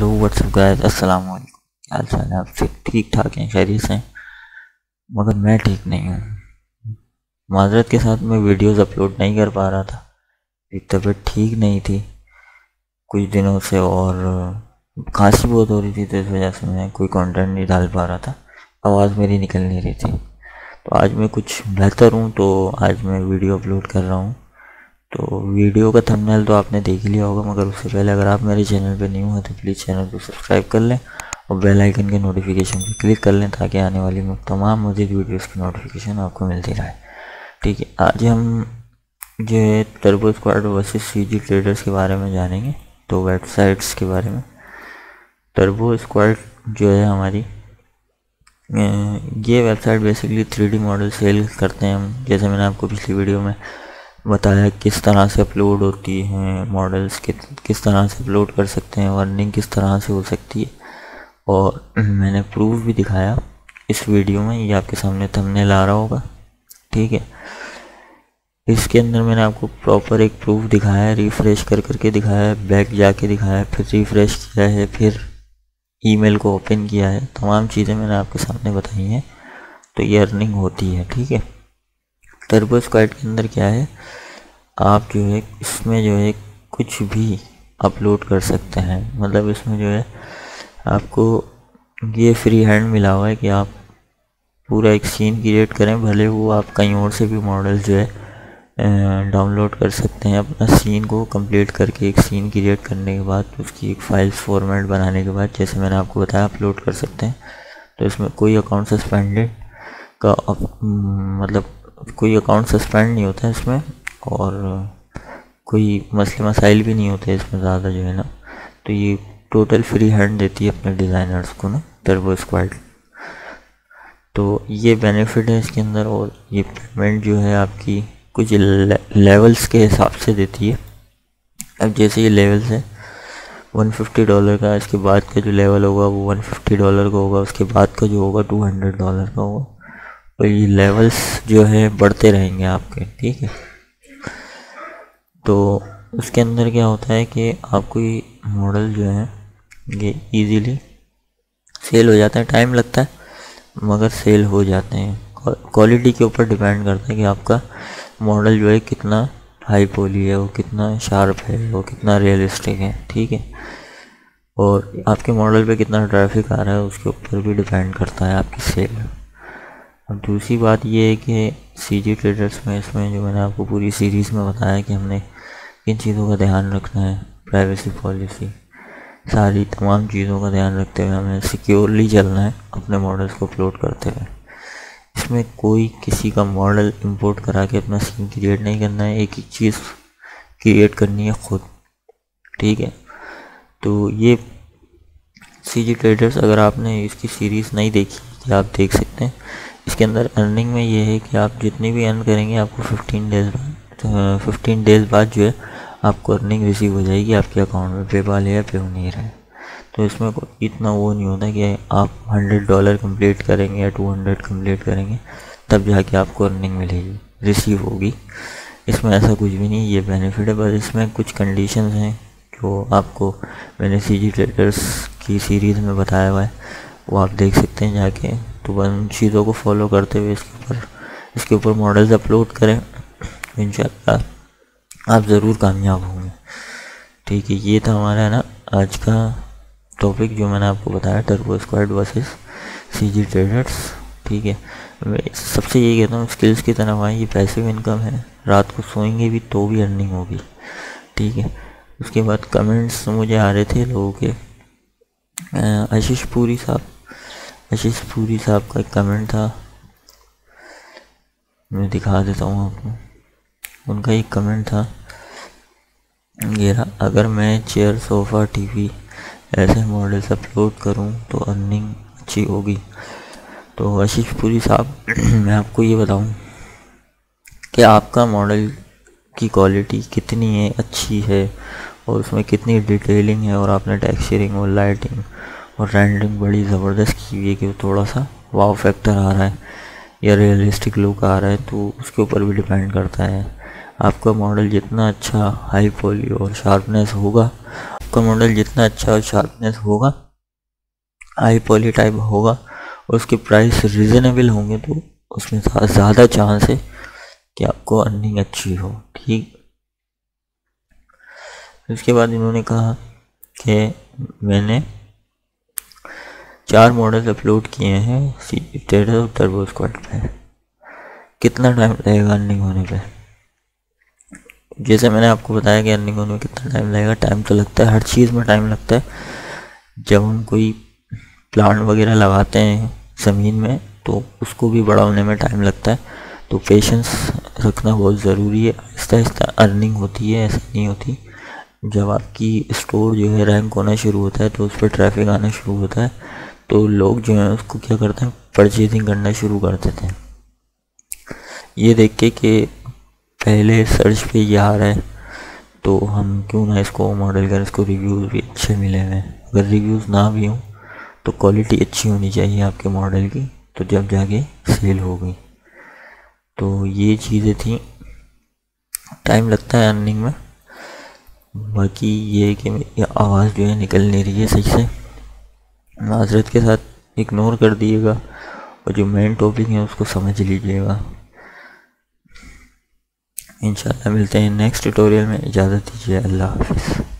Hello what's up guys, अस्सलाम वालेकुम। क्या हाल है? आप सब ठीक ठाक हैं, खैरियत से? मगर मैं ठीक नहीं हूँ। माजरत के साथ मैं वीडियोस अपलोड नहीं कर पा रहा था, एक तबीयत ठीक नहीं थी कुछ दिनों से और खांसी बहुत हो रही थी, तो इस वजह से मैं कोई कंटेंट नहीं डाल पा रहा था, आवाज़ मेरी निकल नहीं रही थी। तो आज मैं कुछ बेहतर हूँ, तो आज मैं वीडियो अपलोड कर रहा हूँ। तो वीडियो का थंबनेल तो आपने देख लिया होगा, मगर उससे पहले अगर आप मेरे चैनल पर न्यू हैं तो प्लीज़ चैनल को सब्सक्राइब कर लें और बेल आइकन के नोटिफिकेशन पर क्लिक कर लें ताकि आने वाली तमाम मज़ीद वीडियोस की नोटिफिकेशन आपको मिलती रहे। ठीक है, आज हम जो है टर्बोस्क्वाड वर्सेस सीजी ट्रेडर्स के बारे में जानेंगे, तो वेबसाइट्स के बारे में। टर्बोस्क्वाड जो है हमारी ये website basically 3D model sell करते हैं हम। जैसे मैंने आपको पिछली वीडियो में बताया किस तरह से अपलोड होती हैं मॉडल्स, किस तरह से अपलोड कर सकते हैं, वर्निंग किस तरह से हो सकती है, और मैंने प्रूफ भी दिखाया इस वीडियो में। ये आपके सामने थंबनेल आ रहा होगा, ठीक है। इसके अंदर मैंने आपको प्रॉपर एक प्रूफ दिखाया है, रिफ़्रेश कर करके दिखाया है, बैक जाके दिखाया है, फिर रिफ़्रेश किया है, फिर ईमेल को ओपन किया है, तमाम चीज़ें मैंने आपके सामने बताई हैं। तो ये अर्निंग होती है, ठीक है। टर्बोस्क्वाड के अंदर क्या है, आप जो है इसमें जो है कुछ भी अपलोड कर सकते हैं। मतलब इसमें जो है आपको ये फ्री हैंड मिला हुआ है कि आप पूरा एक सीन क्रिएट करें, भले वो आप कहीं और से भी मॉडल जो है डाउनलोड कर सकते हैं। अपना सीन को कंप्लीट करके एक सीन क्रिएट करने के बाद उसकी एक फ़ाइल फॉर्मेट बनाने के बाद, जैसे मैंने आपको बताया, अपलोड कर सकते हैं। तो इसमें कोई अकाउंट सस्पेंडेड का मतलब कोई अकाउंट सस्पेंड नहीं होता है इसमें, और कोई मसले मसाइल भी नहीं होते इसमें ज़्यादा जो है ना। तो ये टोटल फ्री हैंड देती है अपने डिज़ाइनर्स को ना टर्बोस्क्वाड। तो ये बेनिफिट है इसके अंदर। और ये पेमेंट जो है आपकी कुछ लेवल्स के हिसाब से देती है। अब जैसे ये लेवल्स है $150 का, इसके बाद का जो लेवल होगा वो $150 का होगा, उसके बाद का जो होगा $200 का होगा, और ये लेवल्स जो है बढ़ते रहेंगे आपके, ठीक है। तो उसके अंदर क्या होता है कि आपको ये मॉडल जो है ये इजीली सेल हो जाता है। टाइम लगता है मगर सेल हो जाते हैं। क्वालिटी के ऊपर डिपेंड करता है कि आपका मॉडल जो है कितना हाई पॉली है, वो कितना शार्प है, वो कितना रियलिस्टिक है, ठीक है। और आपके मॉडल पे कितना ट्रैफिक आ रहा है उसके ऊपर भी डिपेंड करता है आपकी सेल। अब दूसरी बात ये है कि सीजी ट्रेडर्स में, इसमें जो मैंने आपको पूरी सीरीज़ में बताया कि हमने किन चीज़ों का ध्यान रखना है, प्राइवेसी पॉलिसी, सारी तमाम चीज़ों का ध्यान रखते हुए हमें सिक्योरली चलना है अपने मॉडल्स को अपलोड करते हुए। इसमें कोई किसी का मॉडल इंपोर्ट करा के अपना सीन क्रिएट नहीं करना है, एक ही चीज़ क्रिएट करनी है खुद, ठीक है। तो ये सीजी ट्रेडर्स, अगर आपने इसकी सीरीज़ नहीं देखी तो आप देख सकते हैं। इसके अंदर अर्निंग में ये है कि आप जितनी भी अर्न करेंगे आपको 15 डेज़ बाद जो है आपको अर्निंग रिसीव हो जाएगी आपके अकाउंट में, पेपाल या पे नहीं रहा है। तो इसमें इतना वो नहीं होता कि आप $100 कंप्लीट करेंगे या 200 कंप्लीट करेंगे तब जाके आपको अर्निंग मिलेगी, रिसीव होगी। इसमें ऐसा कुछ भी नहीं, ये बेनिफिट है। बस इसमें कुछ कंडीशन हैं जो आपको मैंने CGTraders की सीरीज़ में बताया हुआ है, वो आप देख सकते हैं जाके। तो उन चीज़ों को फॉलो करते हुए इसके ऊपर मॉडल्स अपलोड करें, इंशाल्लाह आप ज़रूर कामयाब होंगे, ठीक है। ये था हमारा ना आज का टॉपिक जो मैंने आपको बताया, टर्बोस्क्वाड वर्सेस CGTraders, ठीक है। मैं सबसे यही कहता हूँ, स्किल्स की तरफ आए, ये पैसिव इनकम है, रात को सोएंगे भी तो भी अर्निंग होगी, ठीक है। उसके बाद कमेंट्स मुझे आ रहे थे लोगों के, आशीष पूरी साहब का एक कमेंट था, मैं दिखा देता हूँ आपको। उनका एक कमेंट था ये रहा, अगर मैं चेयर सोफ़ा टीवी ऐसे मॉडल्स अपलोड करूँ तो अर्निंग अच्छी होगी। तो आशीष पूरी साहब, मैं आपको ये बताऊँ कि आपका मॉडल की क्वालिटी कितनी है, अच्छी है, और उसमें कितनी डिटेलिंग है, और आपने टेक्सचरिंग और लाइटिंग और रेंडरिंग बड़ी ज़बरदस्त की हुई है कि थोड़ा सा वाव फैक्टर आ रहा है या रियलिस्टिक लुक आ रहा है, तो उसके ऊपर भी डिपेंड करता है। आपका मॉडल जितना अच्छा हाई पॉली और शार्पनेस होगा, आपका मॉडल जितना अच्छा और शार्पनेस होगा, हाई पॉली टाइप होगा और उसके प्राइस रिजनेबल होंगे तो उसमें ज़्यादा चांस है कि आपको अर्निंग अच्छी हो। ठीक, इसके बाद इन्होंने कहा कि मैंने 4 मॉडल्स अपलोड किए हैं CGTraders और TurboSquid पे, कितना टाइम लगेगा अर्निंग होने पे? जैसे मैंने आपको बताया कि अर्निंग होने में कितना टाइम लगेगा, टाइम तो लगता है, हर चीज़ में टाइम लगता है। जब हम कोई प्लांट वगैरह लगाते हैं ज़मीन में तो उसको भी बड़ा होने में टाइम लगता है, तो पेशेंस रखना बहुत ज़रूरी है। आहिस्ता आहिस्ता अर्निंग होती है, ऐसी नहीं होती। जब आपकी स्टोर जो है रैंक होना शुरू होता है तो उस पर ट्रैफिक आना शुरू होता है, तो लोग जो है उसको क्या करते हैं, परचेजिंग करना शुरू कर देते हैं, ये देख के कि पहले सर्च पे ये आ रहा है तो हम क्यों ना इसको मॉडल करें, इसको रिव्यूज़ भी अच्छे मिले हैं। अगर रिव्यूज़ ना भी हों तो क्वालिटी अच्छी होनी चाहिए आपके मॉडल की, तो जब जाके सेल होगी। तो ये चीज़ें थी, टाइम लगता है अर्निंग में। बाकी ये है कि मेरी आवाज़ जो है निकल नहीं रही है सही से, माजरत के साथ इग्नोर कर दिएगा और जो मेन टॉपिक है उसको समझ लीजिएगा। इंशाल्लाह मिलते हैं नेक्स्ट ट्यूटोरियल में, इजाज़त दीजिए, अल्लाह हाफ़िज़।